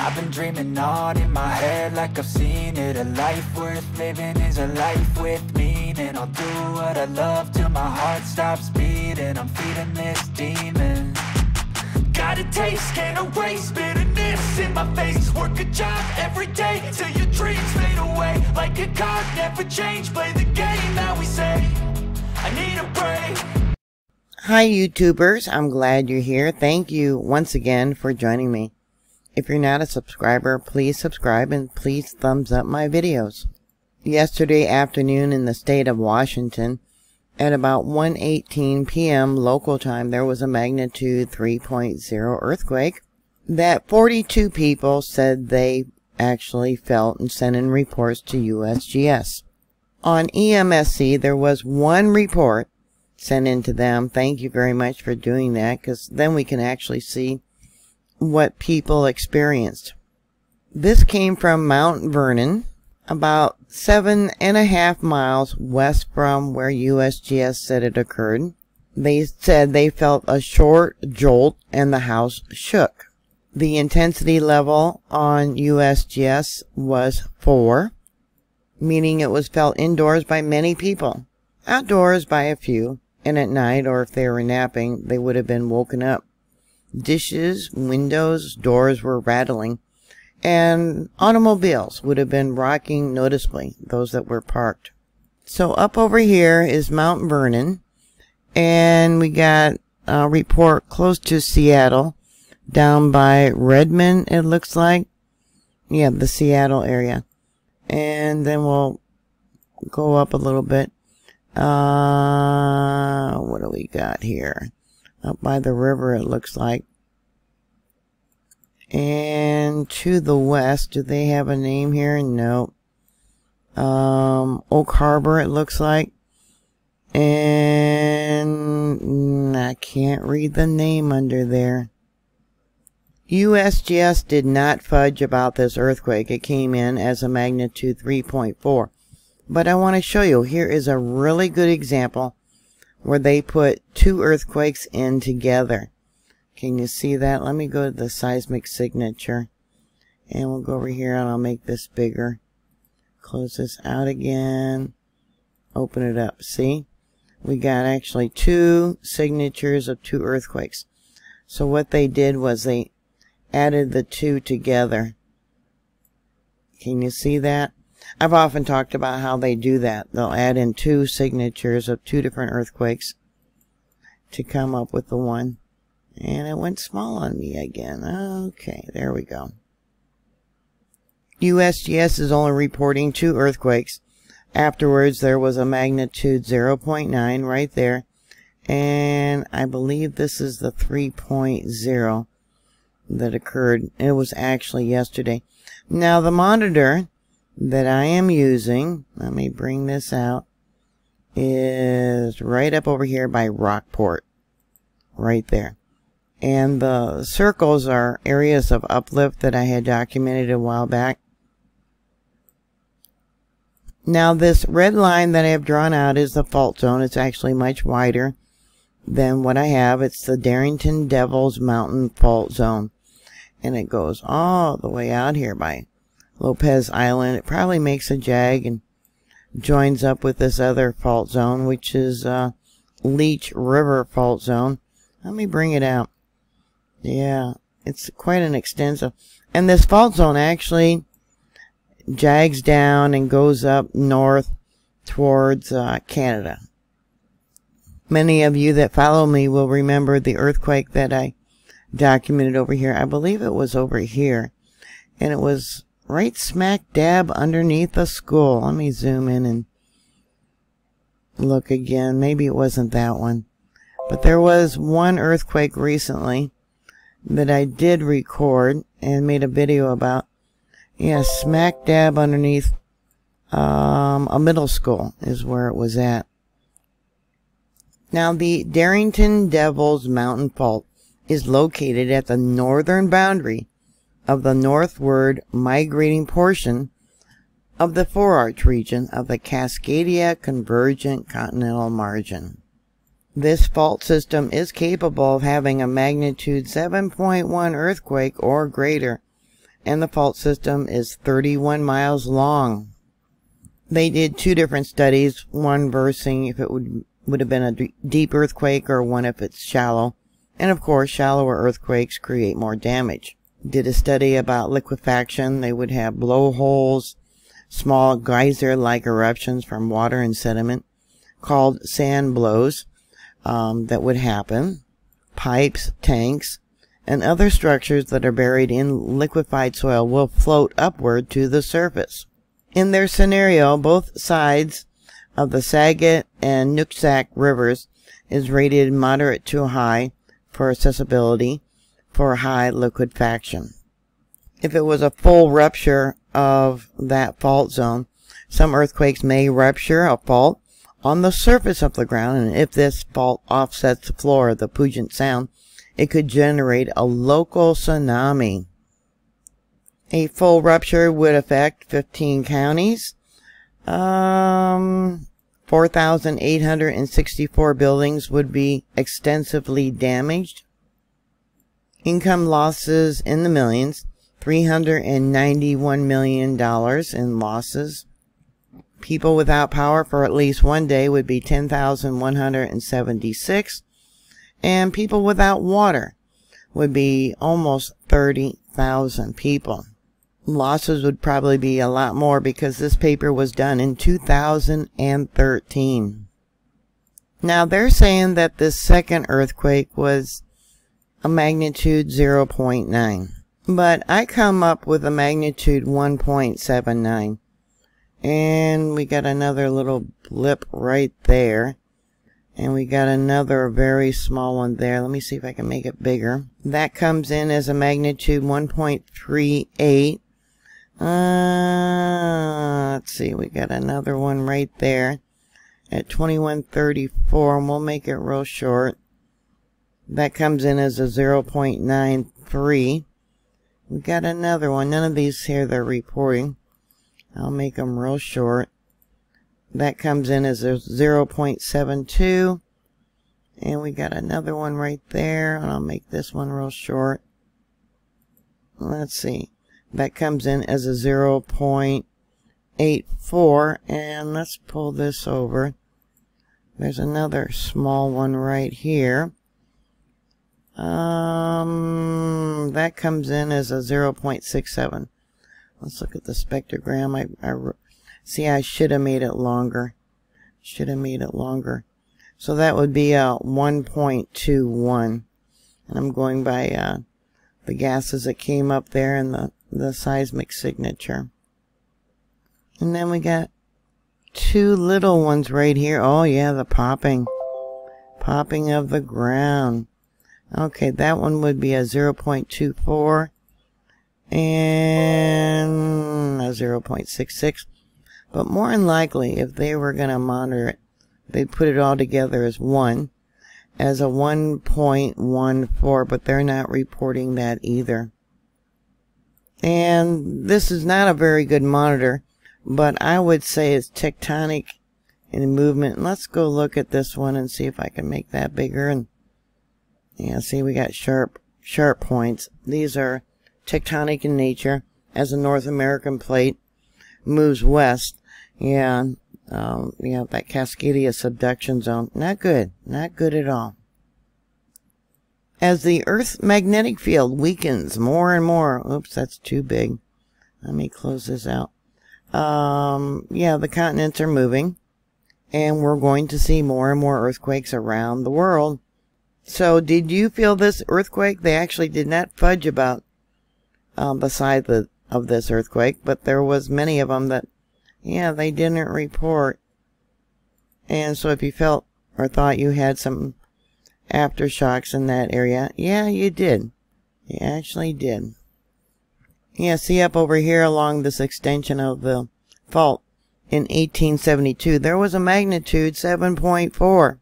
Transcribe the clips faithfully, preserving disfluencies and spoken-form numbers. I've been dreaming on in my head like I've seen it. A life worth living is a life with meaning. I'll do what I love till my heart stops beating. I'm feeding this demon. Got a taste, can't erase bitterness in my face. Work a job every day till your dreams fade away. Like a card, never change, play the game that we say. I need a break. Hi YouTubers, I'm glad you're here. Thank you once again for joining me. If you're not a subscriber, please subscribe and please thumbs up my videos. Yesterday afternoon in the state of Washington, at about one eighteen p m local time, there was a magnitude three point zero earthquake that forty-two people said they actually felt and sent in reports to U S G S. On E M S C, there was one report sent in to them. Thank you very much for doing that, because then we can actually see what people experienced. This came from Mount Vernon, about seven and a half miles west from where U S G S said it occurred. They said they felt a short jolt and the house shook. The intensity level on U S G S was four, meaning it was felt indoors by many people, outdoors by a few, and at night, or if they were napping, they would have been woken up. Dishes, windows, doors were rattling, and automobiles would have been rocking noticeably, those that were parked. So up over here is Mount Vernon, and we got a report close to Seattle, down by Redmond, it looks like. Yeah, the Seattle area. And then we'll go up a little bit. Uh, what do we got here? Up by the river, it looks like. And to the west, do they have a name here? No. Um, Oak Harbor, it looks like. And I can't read the name under there. U S G S did not fudge about this earthquake. It came in as a magnitude three point four. But I want to show you, here is a really good example where they put two earthquakes in together. Can you see that? Let me go to the seismic signature. And we'll go over here and I'll make this bigger. Close this out again. Open it up. See? We got actually two signatures of two earthquakes. So what they did was they added the two together. Can you see that? I've often talked about how they do that. They'll add in two signatures of two different earthquakes to come up with the one. And it went small on me again. Okay, there we go. U S G S is only reporting two earthquakes. Afterwards, there was a magnitude zero point nine right there. And I believe this is the three point zero that occurred. It was actually yesterday. Now, the monitor that I am using, let me bring this out, is right up over here by Rockport, right there. And the circles are areas of uplift that I had documented a while back. Now this red line that I have drawn out is the fault zone. It's actually much wider than what I have. It's the Darrington-Devils Mountain fault zone. And it goes all the way out here by Lopez Island. It probably makes a jag and joins up with this other fault zone, which is uh, Leech River fault zone. Let me bring it out. Yeah, it's quite an extensive. And this fault zone actually jags down and goes up north towards uh, Canada. Many of you that follow me will remember the earthquake that I documented over here. I believe it was over here. And it was right smack dab underneath a school. Let me zoom in and look again. Maybe it wasn't that one. But there was one earthquake recently that I did record and made a video about. Yeah, smack dab underneath um, a middle school is where it was at. Now, the Darrington-Devils Mountain fault is located at the northern boundary of the northward migrating portion of the forearch region of the Cascadia Convergent Continental Margin. This fault system is capable of having a magnitude seven point one earthquake or greater, and the fault system is thirty-one miles long. They did two different studies, one versing if it would would have been a deep earthquake or one if it's shallow. And of course, shallower earthquakes create more damage. Did a study about liquefaction. They would have blowholes, small geyser-like eruptions from water and sediment called sand blows um, that would happen. Pipes, tanks, and other structures that are buried in liquefied soil will float upward to the surface. In their scenario, both sides of the Sagat and Nooksack Rivers is rated moderate to high for accessibility for high liquefaction. If it was a full rupture of that fault zone, some earthquakes may rupture a fault on the surface of the ground, and if this fault offsets the floor of the Puget Sound, it could generate a local tsunami. A full rupture would affect fifteen counties, um, four thousand eight hundred sixty-four buildings would be extensively damaged. Income losses in the millions, three hundred ninety-one million dollars in losses. People without power for at least one day would be ten thousand one hundred seventy-six, and people without water would be almost thirty thousand people. Losses would probably be a lot more because this paper was done in two thousand thirteen. Now they're saying that this second earthquake was a magnitude zero point nine, but I come up with a magnitude one point seven nine, and we got another little blip right there, and we got another very small one there. Let me see if I can make it bigger. That comes in as a magnitude one point three eight. Uh, let's see, we got another one right there at twenty-one thirty-four, and we'll make it real short. That comes in as a zero point nine three. We got another one. None of these here they're reporting. I'll make them real short. That comes in as a zero point seven two. And we got another one right there. And I'll make this one real short. Let's see. That comes in as a zero point eight four. And let's pull this over. There's another small one right here. Um, that comes in as a zero point six seven. Let's look at the spectrogram. I, I see, I should have made it longer. Should have made it longer. So that would be a one point two one. And I'm going by uh, the gases that came up there and the, the seismic signature. And then we got two little ones right here. Oh yeah, the popping. Popping of the ground. Okay, that one would be a zero point two four and a zero point six six. But more than likely, if they were going to monitor it, they'd put it all together as one, as a one point one four, but they're not reporting that either. And this is not a very good monitor, but I would say it's tectonic in movement. Let's go look at this one and see if I can make that bigger. And yeah, see, we got sharp, sharp points. These are tectonic in nature as the North American plate moves west. Yeah, um, yeah, that Cascadia subduction zone. Not good. Not good at all. As the Earth's magnetic field weakens more and more. Oops, that's too big. Let me close this out. Um, yeah, the continents are moving, and we're going to see more and more earthquakes around the world. So did you feel this earthquake? They actually did not fudge about um, the size of, of this earthquake, but there was many of them that, yeah, they didn't report. And so if you felt or thought you had some aftershocks in that area, yeah, you did. You actually did. Yeah, see up over here along this extension of the fault in eighteen seventy-two, there was a magnitude seven point four.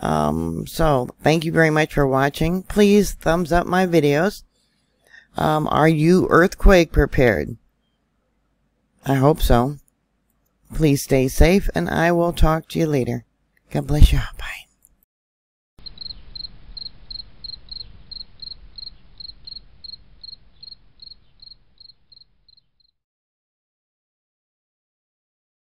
Um, so thank you very much for watching. Please thumbs up my videos. Um, are you earthquake prepared? I hope so. Please stay safe, and I will talk to you later. God bless you. Bye.